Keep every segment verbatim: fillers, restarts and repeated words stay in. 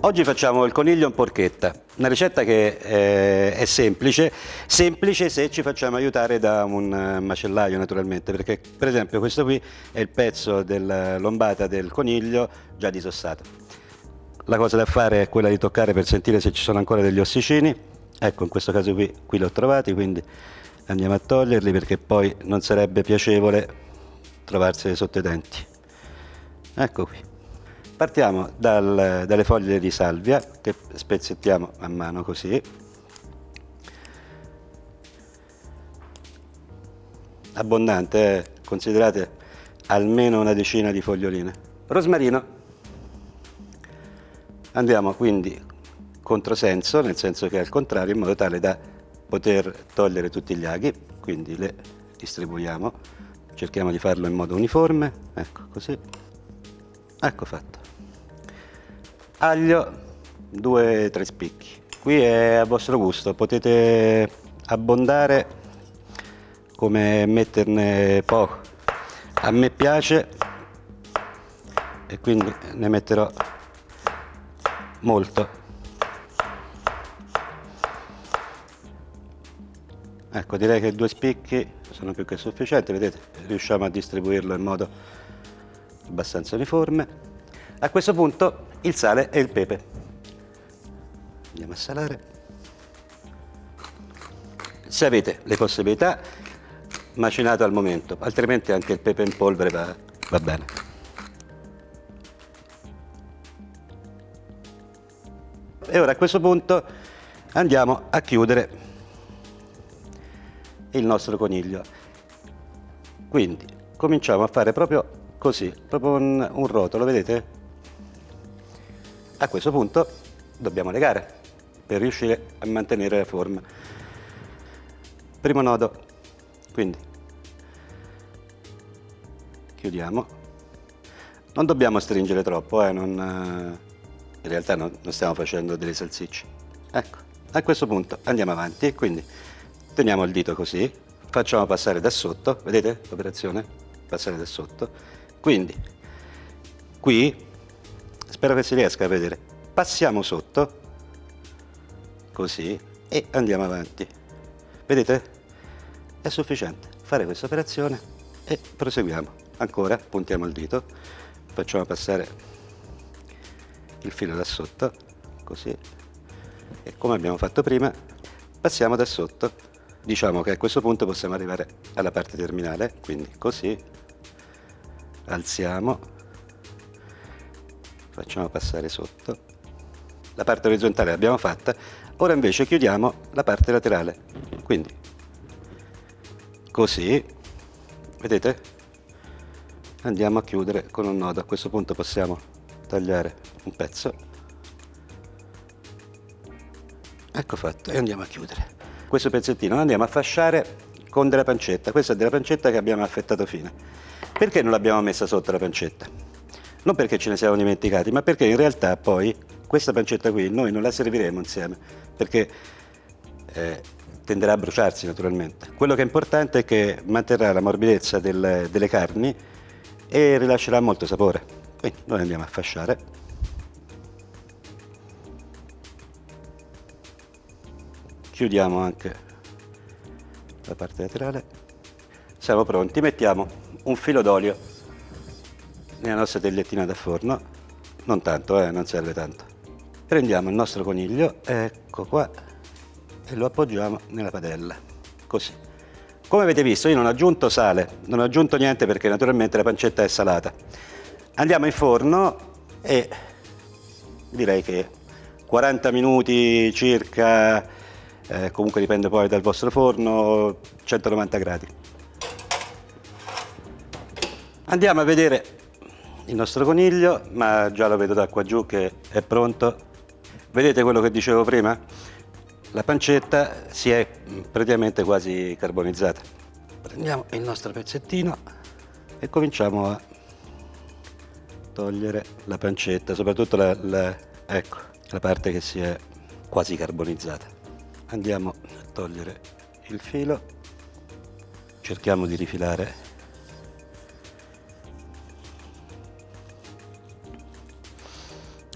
Oggi facciamo il coniglio in porchetta, una ricetta che eh, è semplice, semplice se ci facciamo aiutare da un macellaio naturalmente, perché per esempio questo qui è il pezzo della lombata del coniglio già disossato. La cosa da fare è quella di toccare per sentire se ci sono ancora degli ossicini, ecco in questo caso qui, qui li ho trovati, quindi andiamo a toglierli perché poi non sarebbe piacevole trovarseli sotto i denti. Ecco qui. Partiamo dal, dalle foglie di salvia, che spezzettiamo a mano così. Abbondante, eh? Considerate almeno una decina di foglioline. Rosmarino. Andiamo quindi controsenso, nel senso che è al contrario, in modo tale da poter togliere tutti gli aghi, quindi le distribuiamo. Cerchiamo di farlo in modo uniforme, ecco così. Ecco fatto. Aglio, due tre spicchi. Qui è a vostro gusto, potete abbondare come metterne poco. A me piace e quindi ne metterò molto. Ecco, direi che due spicchi sono più che sufficienti, vedete, riusciamo a distribuirlo in modo abbastanza uniforme. A questo punto il sale e il pepe. Andiamo a salare. Se avete le possibilità, macinato al momento, altrimenti anche il pepe in polvere va, va bene. E ora a questo punto andiamo a chiudere il nostro coniglio. Quindi cominciamo a fare proprio così, proprio un, un rotolo, vedete? A questo punto dobbiamo legare per riuscire a mantenere la forma. Primo nodo, quindi chiudiamo. Non dobbiamo stringere troppo, eh, non, in realtà non, non stiamo facendo delle salsicce. Ecco, a questo punto andiamo avanti, quindi teniamo il dito così, facciamo passare da sotto, vedete l'operazione? Passare da sotto. Quindi, qui, spero che si riesca a vedere, passiamo sotto, così, e andiamo avanti. Vedete? È sufficiente fare questa operazione e proseguiamo. Ancora, puntiamo il dito, facciamo passare il filo da sotto, così, e come abbiamo fatto prima, passiamo da sotto. Diciamo che a questo punto possiamo arrivare alla parte terminale, quindi così. Alziamo, facciamo passare sotto, la parte orizzontale l'abbiamo fatta, ora invece chiudiamo la parte laterale, quindi così, vedete? Andiamo a chiudere con un nodo, a questo punto possiamo tagliare un pezzo, ecco fatto, e andiamo a chiudere. Questo pezzettino lo andiamo a fasciare con della pancetta, questa è della pancetta che abbiamo affettato fine. Perché non l'abbiamo messa sotto la pancetta? Non perché ce ne siamo dimenticati, ma perché in realtà poi questa pancetta qui noi non la serviremo insieme, perché eh, tenderà a bruciarsi naturalmente. Quello che è importante è che manterrà la morbidezza del, delle carni e rilascerà molto sapore. Quindi noi andiamo a fasciare. Chiudiamo anche la parte laterale. Siamo pronti, mettiamo un filo d'olio nella nostra tagliettina da forno, non tanto, eh, non serve tanto. Prendiamo il nostro coniglio, ecco qua, e lo appoggiamo nella padella, così. Come avete visto io non ho aggiunto sale, non ho aggiunto niente perché naturalmente la pancetta è salata. Andiamo in forno e direi che quaranta minuti circa, eh, comunque dipende poi dal vostro forno, centonovanta gradi. Andiamo a vedere il nostro coniglio, ma già lo vedo da qua giù che è pronto. Vedete quello che dicevo prima? La pancetta si è praticamente quasi carbonizzata. Prendiamo il nostro pezzettino e cominciamo a togliere la pancetta, soprattutto la, la, ecco, la parte che si è quasi carbonizzata. Andiamo a togliere il filo, cerchiamo di rifilare.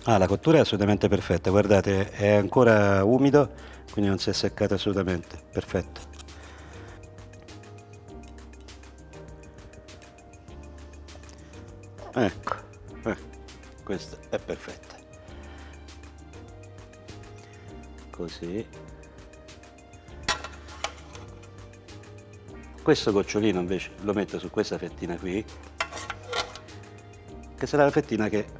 Ah, la cottura è assolutamente perfetta, guardate, è ancora umido, quindi non si è seccato assolutamente, perfetto. Ecco, eh, questa è perfetta. Così. Questo gocciolino invece lo metto su questa fettina qui, che sarà la fettina che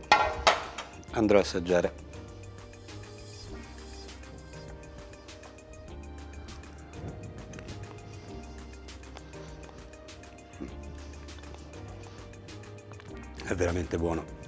andrò a assaggiare. È veramente buono.